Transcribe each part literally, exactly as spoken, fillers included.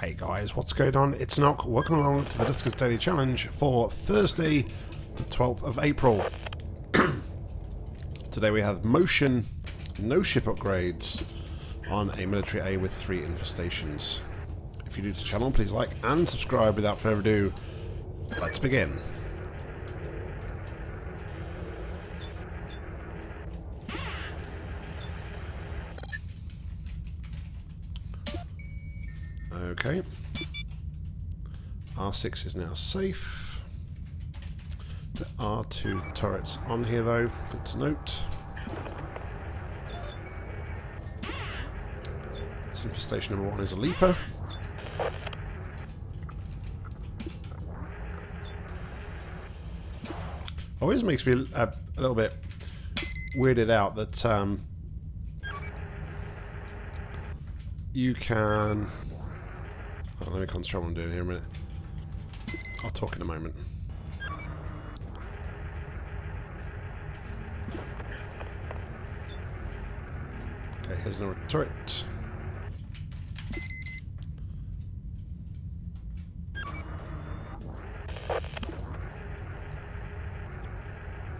Hey guys, what's going on? It's Nock. Welcome along to the Duskers Daily Challenge for Thursday, the twelfth of April. Today we have motion, no ship upgrades on a military A with three infestations. If you're new to the channel, please like and subscribe. Without further ado, let's begin. Okay, R six is now safe. There are two turrets on here though, good to note. So infestation number one is a leaper. Always makes me a, a little bit weirded out that um, you can... Oh, let me concentrate on what I'm doing here a minute. I'll talk in a moment. Okay, here's another turret.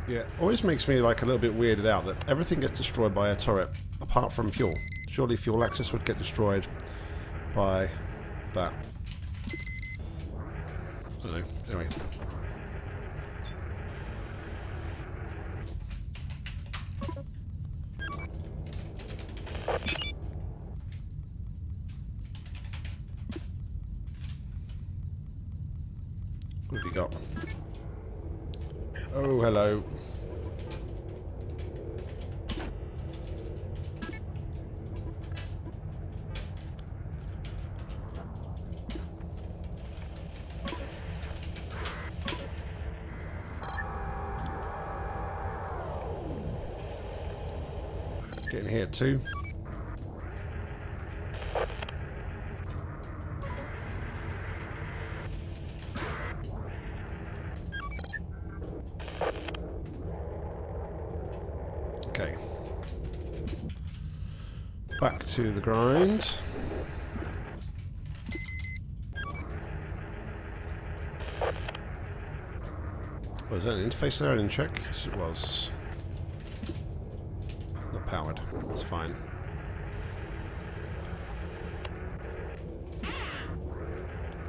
Yeah, always makes me like a little bit weirded out that everything gets destroyed by a turret, apart from fuel. Surely fuel access would get destroyed by... that. I don't know. Anyway. What have you got? Oh, hello. Get in here too. Okay. Back to the grind. Was that an interface there? I didn't check. Yes, it was. Powered. It's fine.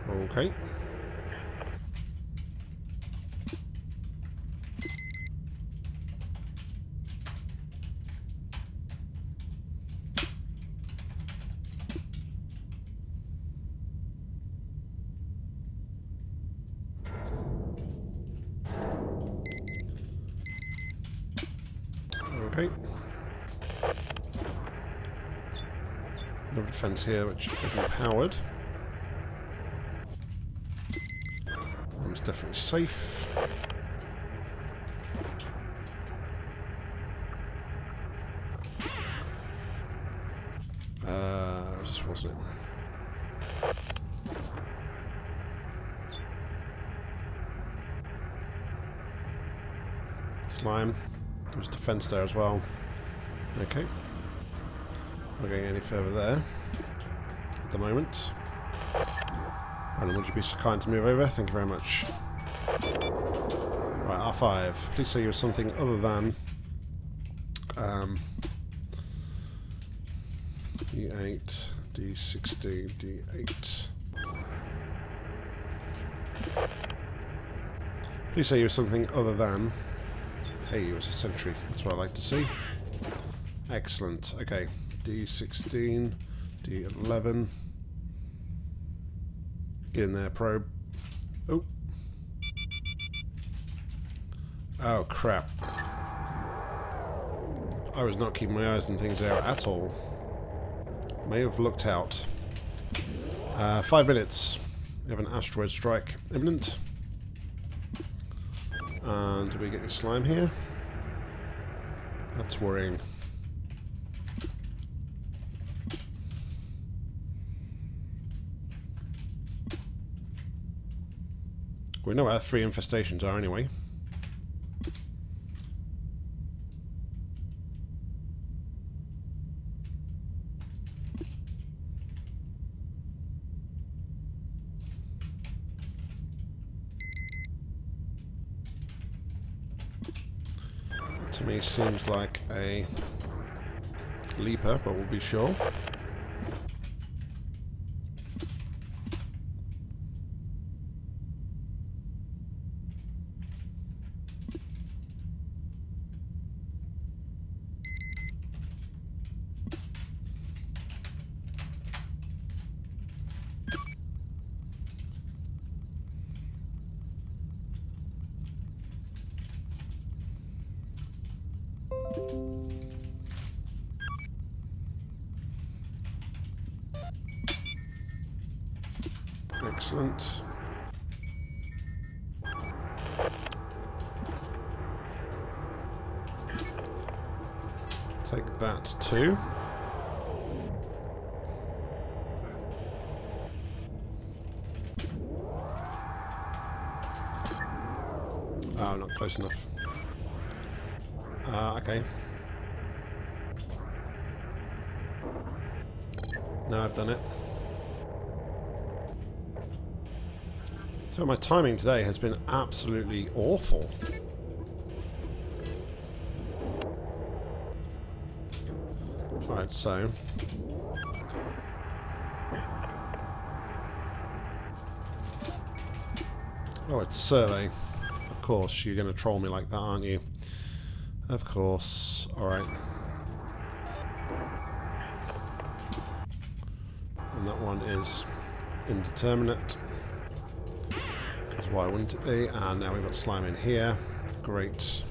Okay. Okay. Another defense here which isn't powered. One's definitely safe. Uh, it was just wasn't it? Slime. There was defense there as well. Okay. Not going any further there at the moment. Right, would you be so kind to move over? Thank you very much. Right, R five. Please say you're something other than um, D eight, D sixteen, D eight. Please say you're something other than. Hey, you was a sentry. That's what I like to see. Excellent. Okay. D sixteen, D eleven. Get in there, probe. Oh. Oh, crap. I was not keeping my eyes on things there at all. May have looked out. Uh, five minutes. We have an asteroid strike imminent. And do we get any slime here? That's worrying. We know where our three infestations are anyway. to me seems like a leaper, but we'll be sure. Excellent. Take that too. Oh, not close enough. Uh, okay. Now I've done it. So my timing today has been absolutely awful. Alright, so... Oh, it's survey. Of course, you're going to troll me like that, aren't you? Of course. Alright. And that one is indeterminate. Why wouldn't it be? And now we've got slime in here. Great.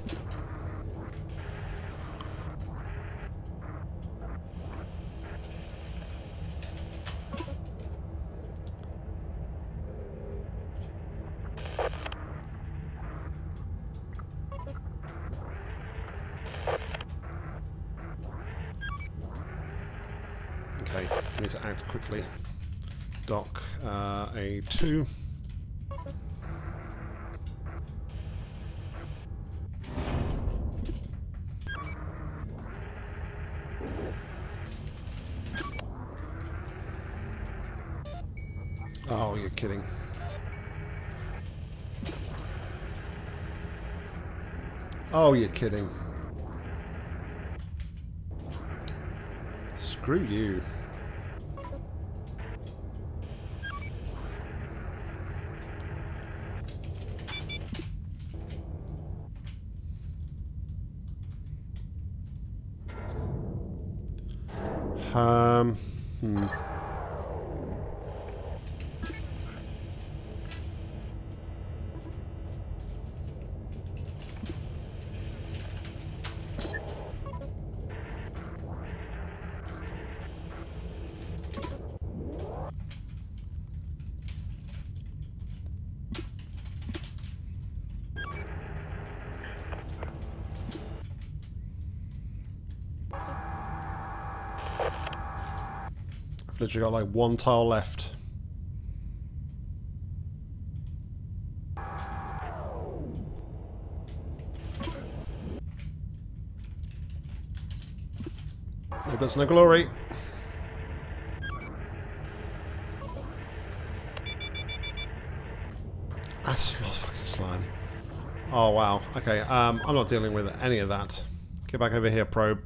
Okay, we need to act quickly. Dock uh, A two. Oh, you're kidding. Oh, you're kidding. Screw you. Um, hmm. Literally got like one tile left. They've got no glory. That's fucking slime. Oh wow. Okay. Um, I'm not dealing with any of that. Get back over here, probe.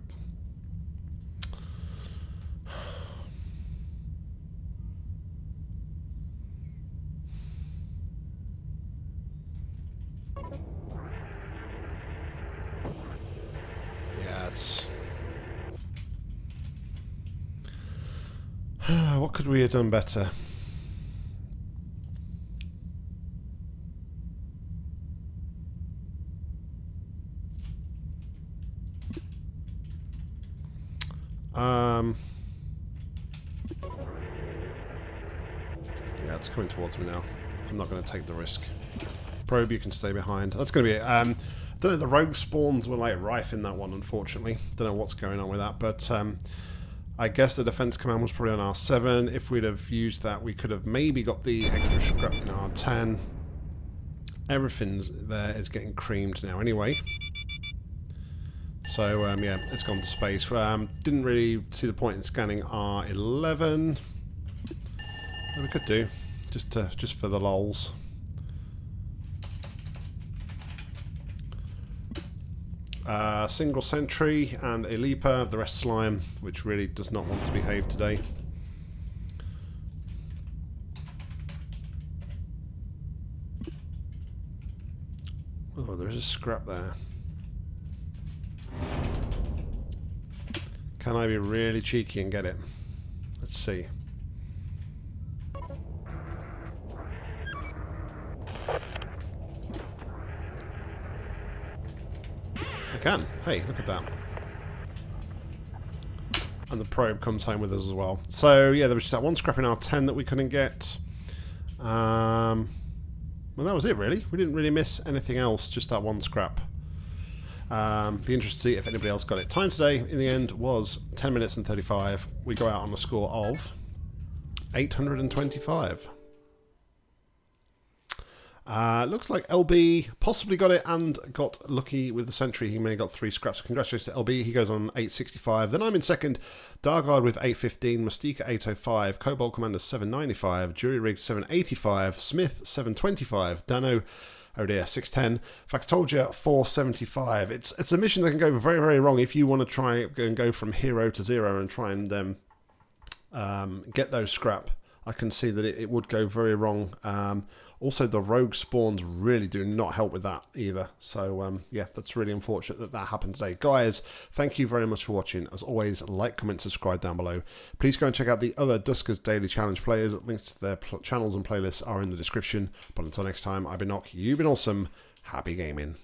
What could we have done better? Um, yeah, it's coming towards me now. I'm not going to take the risk. Probe, you can stay behind. That's going to be it. Um, don't know, the rogue spawns were like rife in that one, unfortunately. Don't know what's going on with that, but um, I guess the defense command was probably on R seven. If we'd have used that, we could have maybe got the extra scrap in R ten. Everything there is getting creamed now anyway. So, um, yeah, it's gone to space. Um, didn't really see the point in scanning R eleven. Well, we could do, just, to, just for the lols. Uh, single sentry and a leaper, the rest slime, which really does not want to behave today. Oh, there is a scrap there. Can I be really cheeky and get it? Let's see. I can. Hey, look at that. And the probe comes home with us as well. So, yeah, there was just that one scrap in our ten that we couldn't get. Um, well, that was it, really. We didn't really miss anything else, just that one scrap. Um, be interested to see if anybody else got it. Time today, in the end, was ten minutes and thirty-five. We go out on a score of eight hundred twenty-five. Uh, looks like L B possibly got it and got lucky with the sentry. He may have got three scraps. Congratulations to L B. He goes on eight sixty-five. Then I'm in second. Dargaard with eight fifteen. Mystika eight oh five. Cobalt Commander seven ninety-five. Jury Rig seven eighty-five. Smith seven twenty-five. Dano, oh dear, six ten. Faxtolger four seventy-five. It's it's a mission that can go very, very wrong if you want to try and go from hero to zero and try and um, um, get those scrap. I can see that it, it would go very wrong. Um, also, the rogue spawns really do not help with that either. So, um, yeah, that's really unfortunate that that happened today. Guys, thank you very much for watching. As always, like, comment, subscribe down below. Please go and check out the other Duskers Daily Challenge players. Links to their channels and playlists are in the description. But until next time, I've been Nock. You've been awesome. Happy gaming.